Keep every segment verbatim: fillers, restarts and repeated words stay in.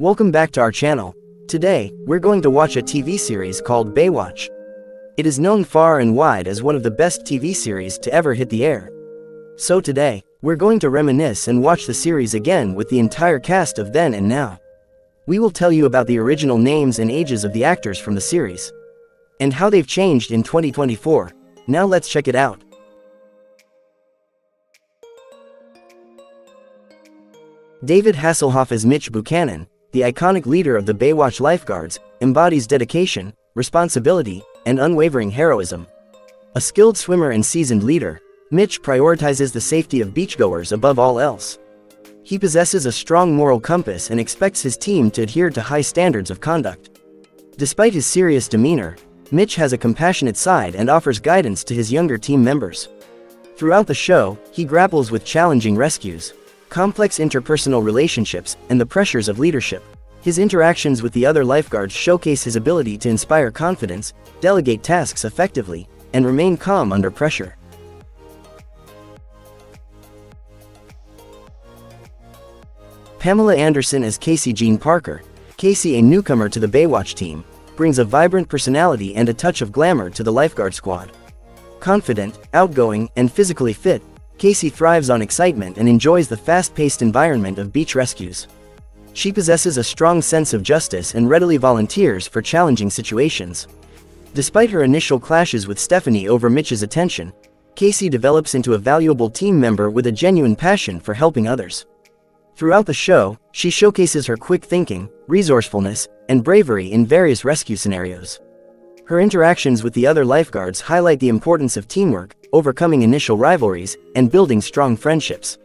Welcome back to our channel. Today, we're going to watch a T V series called Baywatch. It is known far and wide as one of the best T V series to ever hit the air. So today, we're going to reminisce and watch the series again with the entire cast of then and now. We will tell you about the original names and ages of the actors from the series, and how they've changed in twenty twenty-four. Now let's check it out. David Hasselhoff as Mitch Buchanan, the iconic leader of the Baywatch lifeguards, embodies dedication, responsibility, and unwavering heroism. A skilled swimmer and seasoned leader, Mitch prioritizes the safety of beachgoers above all else. He possesses a strong moral compass and expects his team to adhere to high standards of conduct. Despite his serious demeanor, Mitch has a compassionate side and offers guidance to his younger team members. Throughout the show, he grapples with challenging rescues, complex interpersonal relationships, and the pressures of leadership. His interactions with the other lifeguards showcase his ability to inspire confidence, delegate tasks effectively, and remain calm under pressure. Pamela Anderson as Casey Jean Parker. Casey, a newcomer to the Baywatch team, brings a vibrant personality and a touch of glamour to the lifeguard squad. Confident, outgoing, and physically fit, Casey thrives on excitement and enjoys the fast-paced environment of beach rescues. She possesses a strong sense of justice and readily volunteers for challenging situations. Despite her initial clashes with Stephanie over Mitch's attention, Casey develops into a valuable team member with a genuine passion for helping others. Throughout the show, she showcases her quick thinking, resourcefulness, and bravery in various rescue scenarios. Her interactions with the other lifeguards highlight the importance of teamwork, overcoming initial rivalries, and building strong friendships.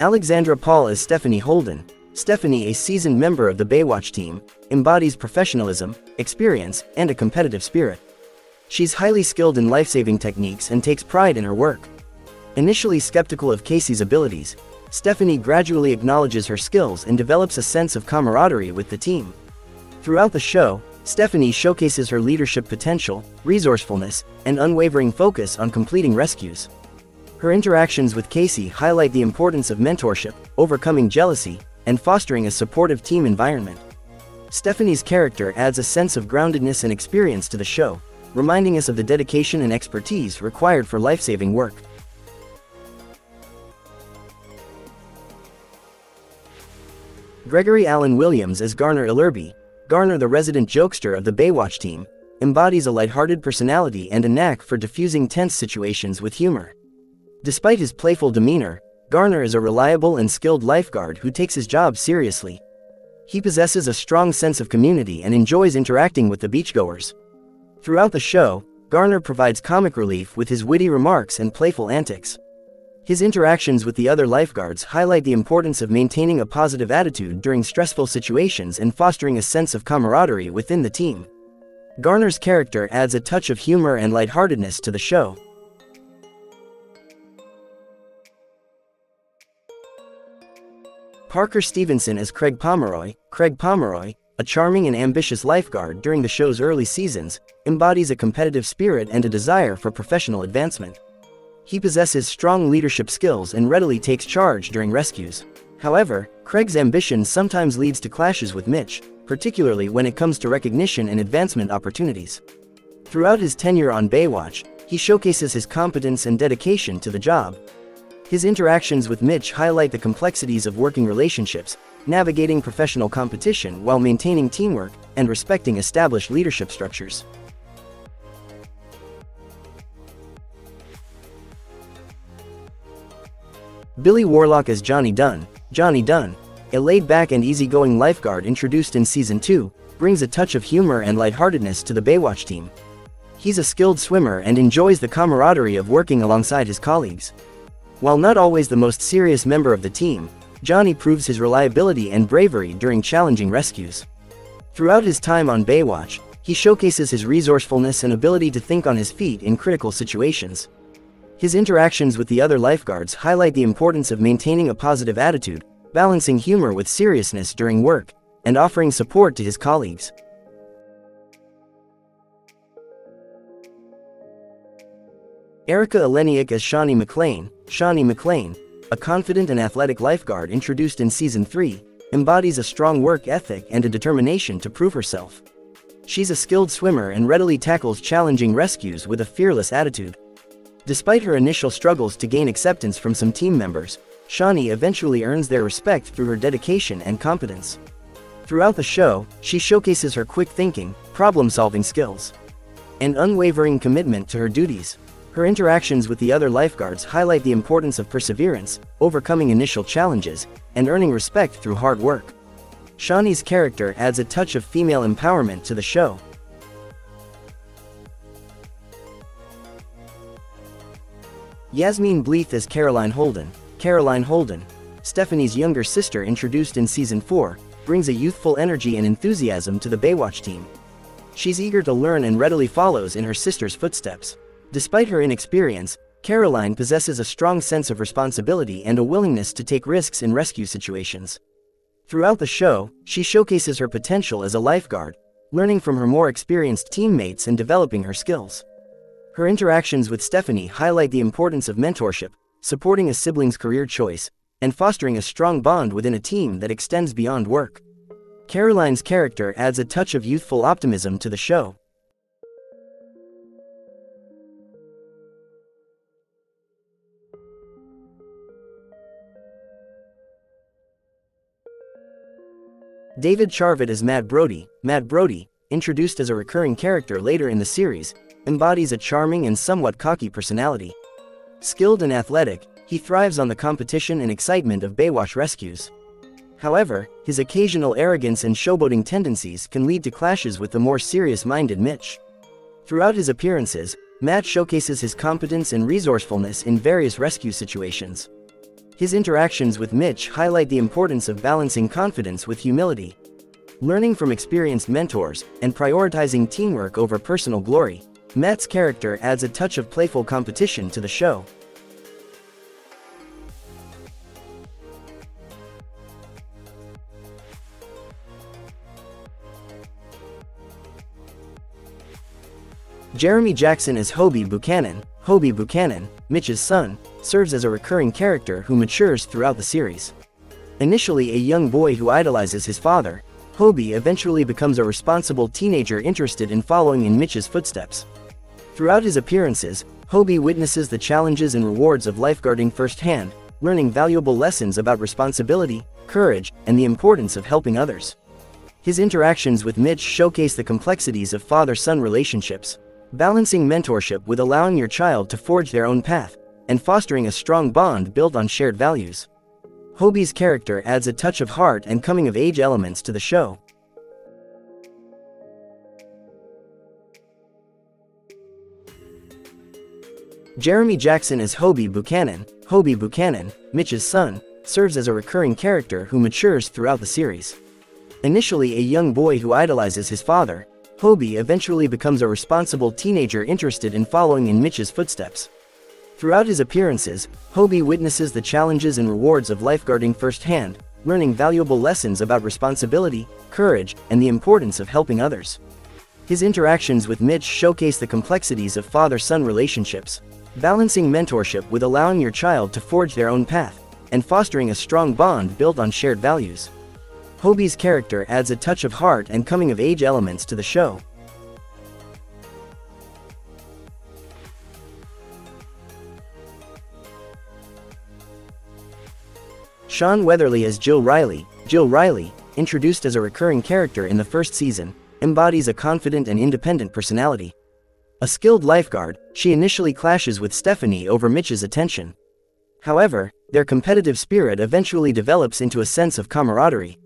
Alexandra Paul as Stephanie Holden. Stephanie, a seasoned member of the Baywatch team, embodies professionalism, experience, and a competitive spirit. She's highly skilled in life-saving techniques and takes pride in her work. Initially skeptical of Casey's abilities, Stephanie gradually acknowledges her skills and develops a sense of camaraderie with the team. Throughout the show, Stephanie showcases her leadership potential, resourcefulness, and unwavering focus on completing rescues. Her interactions with Casey highlight the importance of mentorship, overcoming jealousy, and fostering a supportive team environment. Stephanie's character adds a sense of groundedness and experience to the show, reminding us of the dedication and expertise required for life-saving work. Gregory Allen Williams as Garner Illerby. Garner, the resident jokester of the Baywatch team, embodies a lighthearted personality and a knack for diffusing tense situations with humor. Despite his playful demeanor, Garner is a reliable and skilled lifeguard who takes his job seriously. He possesses a strong sense of community and enjoys interacting with the beachgoers. Throughout the show, Garner provides comic relief with his witty remarks and playful antics. His interactions with the other lifeguards highlight the importance of maintaining a positive attitude during stressful situations and fostering a sense of camaraderie within the team. Garner's character adds a touch of humor and lightheartedness to the show. Parker Stevenson as Craig Pomeroy. Craig Pomeroy, a charming and ambitious lifeguard during the show's early seasons, embodies a competitive spirit and a desire for professional advancement. He possesses strong leadership skills and readily takes charge during rescues. However, Craig's ambition sometimes leads to clashes with Mitch, particularly when it comes to recognition and advancement opportunities. Throughout his tenure on Baywatch, he showcases his competence and dedication to the job. His interactions with Mitch highlight the complexities of working relationships, navigating professional competition while maintaining teamwork and respecting established leadership structures. Billy Warlock as Johnny Dunn. Johnny Dunn, a laid-back and easygoing lifeguard introduced in Season two, brings a touch of humor and lightheartedness to the Baywatch team. He's a skilled swimmer and enjoys the camaraderie of working alongside his colleagues. While not always the most serious member of the team, Johnny proves his reliability and bravery during challenging rescues. Throughout his time on Baywatch, he showcases his resourcefulness and ability to think on his feet in critical situations. His interactions with the other lifeguards highlight the importance of maintaining a positive attitude, balancing humor with seriousness during work, and offering support to his colleagues. Erica Eleniak as Shawnee McLean. Shawnee McLean, a confident and athletic lifeguard introduced in season three, embodies a strong work ethic and a determination to prove herself. She's a skilled swimmer and readily tackles challenging rescues with a fearless attitude. Despite her initial struggles to gain acceptance from some team members, Shawnee eventually earns their respect through her dedication and competence. Throughout the show, she showcases her quick thinking, problem-solving skills, and unwavering commitment to her duties. Her interactions with the other lifeguards highlight the importance of perseverance, overcoming initial challenges, and earning respect through hard work. Shawnee's character adds a touch of female empowerment to the show. Yasmine Bleeth as Caroline Holden. Caroline Holden, Stephanie's younger sister introduced in season four, brings a youthful energy and enthusiasm to the Baywatch team. She's eager to learn and readily follows in her sister's footsteps. Despite her inexperience, Caroline possesses a strong sense of responsibility and a willingness to take risks in rescue situations. Throughout the show, she showcases her potential as a lifeguard, learning from her more experienced teammates and developing her skills. Her interactions with Stephanie highlight the importance of mentorship, supporting a sibling's career choice, and fostering a strong bond within a team that extends beyond work. Caroline's character adds a touch of youthful optimism to the show. David Charvet as Matt Brody. Matt Brody, introduced as a recurring character later in the series, embodies a charming and somewhat cocky personality. Skilled and athletic, he thrives on the competition and excitement of Baywatch rescues. However, his occasional arrogance and showboating tendencies can lead to clashes with the more serious-minded Mitch. Throughout his appearances, Matt showcases his competence and resourcefulness in various rescue situations. His interactions with Mitch highlight the importance of balancing confidence with humility, learning from experienced mentors, and prioritizing teamwork over personal glory. Matt's character adds a touch of playful competition to the show. Jeremy Jackson as Hobie Buchanan. Hobie Buchanan, Mitch's son, serves as a recurring character who matures throughout the series. Initially a young boy who idolizes his father, Hobie eventually becomes a responsible teenager interested in following in Mitch's footsteps. Throughout his appearances, Hobie witnesses the challenges and rewards of lifeguarding firsthand, learning valuable lessons about responsibility, courage, and the importance of helping others. His interactions with Mitch showcase the complexities of father-son relationships, balancing mentorship with allowing your child to forge their own path, and fostering a strong bond built on shared values. Hobie's character adds a touch of heart and coming-of-age elements to the show. Jeremy Jackson as Hobie Buchanan. Hobie Buchanan, Mitch's son, serves as a recurring character who matures throughout the series. Initially a young boy who idolizes his father, Hobie eventually becomes a responsible teenager interested in following in Mitch's footsteps. Throughout his appearances, Hobie witnesses the challenges and rewards of lifeguarding firsthand, learning valuable lessons about responsibility, courage, and the importance of helping others. His interactions with Mitch showcase the complexities of father-son relationships, balancing mentorship with allowing your child to forge their own path, and fostering a strong bond built on shared values. Hobie's character adds a touch of heart and coming-of-age elements to the show. Sean Weatherly as Jill Riley. Jill Riley, introduced as a recurring character in the first season, embodies a confident and independent personality. A skilled lifeguard, she initially clashes with Stephanie over Mitch's attention. However, their competitive spirit eventually develops into a sense of camaraderie.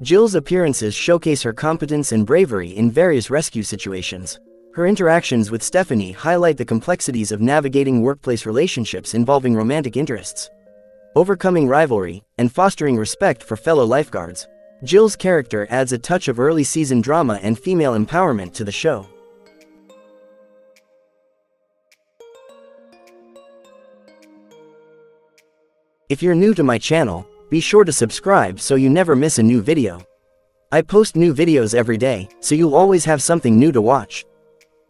Jill's appearances showcase her competence and bravery in various rescue situations. Her interactions with Stephanie highlight the complexities of navigating workplace relationships involving romantic interests, overcoming rivalry, and fostering respect for fellow lifeguards. Jill's character adds a touch of early-season drama and female empowerment to the show. If you're new to my channel, be sure to subscribe so you never miss a new video. I post new videos every day, so you'll always have something new to watch.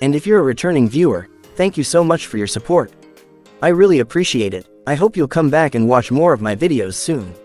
And if you're a returning viewer, thank you so much for your support. I really appreciate it. I hope you'll come back and watch more of my videos soon.